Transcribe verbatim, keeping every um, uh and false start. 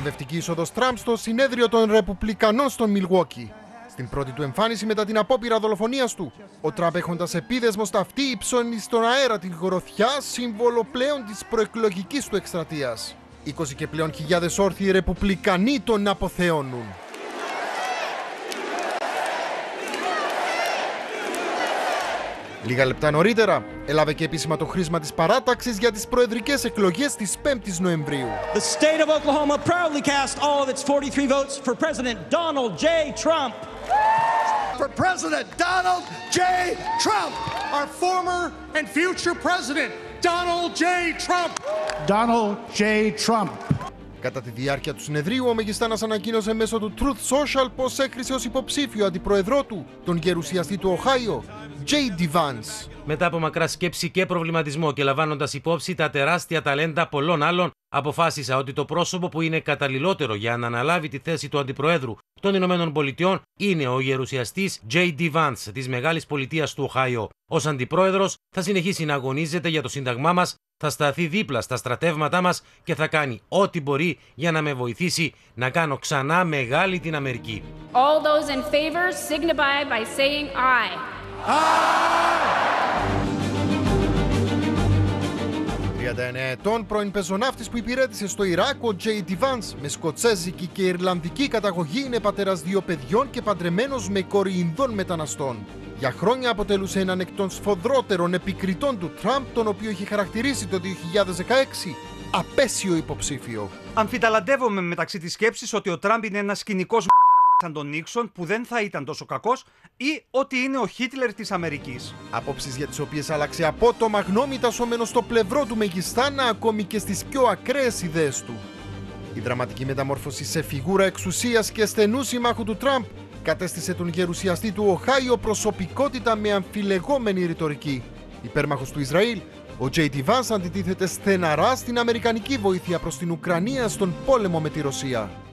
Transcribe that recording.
Συνοδευτική είσοδος Τραμπ στο συνέδριο των Ρεπουμπλικανών στο Μιλγουόκι. Στην πρώτη του εμφάνιση μετά την απόπειρα δολοφονίας του, ο Τραμπ, έχοντας επίδεσμο στα αυτή, υψώνει στον αέρα την γροθιά, σύμβολο πλέον της προεκλογικής του εκστρατείας. είκοσι και πλέον χιλιάδες όρθιοι Ρεπουμπλικανοί τον αποθεώνουν. Λίγα λεπτά νωρίτερα, έλαβε και επίσημα το χρήσμα της παράταξης για τις προεδρικές εκλογές της πέμπτης Νοεμβρίου. The state of Oklahoma proudly cast all of its forty-three votes for President Donald J. Trump. For President Donald J. Trump, our former and future president, Donald J. Trump. Donald J. Trump. Κατά τη διάρκεια του συνεδρίου, ο Μεγιστάνας ανακοίνωσε μέσω του Truth Social πως έκρισε ως υποψήφιο αντιπροεδρό του τον γερουσιαστή του Οχάιο, τζέι ντι Vance. Μετά από μακρά σκέψη και προβληματισμό και λαμβάνοντας υπόψη τα τεράστια ταλέντα πολλών άλλων, αποφάσισα ότι το πρόσωπο που είναι καταλληλότερο για να αναλάβει τη θέση του αντιπροέδρου των Ηνωμένων Πολιτειών είναι ο γερουσιαστής τζέι ντι Vance της μεγάλης πολιτείας του Οχάιο. Ως αντιπρόεδρος θα συνεχίσει να αγωνίζεται για το σύνταγμά μας, θα σταθεί δίπλα στα στρατεύματά μας και θα κάνει ό,τι μπορεί για να με βοηθήσει να κάνω ξανά μεγάλη την Αμερική. All those in favor signify by saying aye. Aye! τριάντα εννέα ετών πρώην πεζοναύτης που υπηρέτησε στο Ιράκ, ο τζέι ντι Vance, με σκοτσέζικη και ιρλανδική καταγωγή, είναι πατέρας δύο παιδιών και παντρεμένος με κόρη Ινδών μεταναστών. Για χρόνια αποτελούσε έναν εκ των σφοδρότερων επικριτών του Τραμπ, τον οποίο είχε χαρακτηρίσει το δύο χιλιάδες δεκαέξι απέσιο υποψήφιο. Αμφιταλαντεύομαι μεταξύ της σκέψης ότι ο Τραμπ είναι ένας κοινικός μ***, σαν τον Νίξον, που δεν θα ήταν τόσο κακός, ή ότι είναι ο Χίτλερ της Αμερικής. Απόψεις για τις οποίες άλλαξε απότομα γνώμη, τασσόμενος στο πλευρό του Μεγιστάνα ακόμη και στις πιο ακραίες ιδέες του. Η δραματική μεταμόρφωση σε φιγούρα εξουσίας και στενού συμμάχου του Τραμπ κατέστησε τον γερουσιαστή του Οχάιο προσωπικότητα με αμφιλεγόμενη ρητορική. Υπέρμαχος του Ισραήλ, ο τζέι ντι Vance αντιτίθεται στεναρά στην αμερικανική βοήθεια προς την Ουκρανία στον πόλεμο με τη Ρωσία.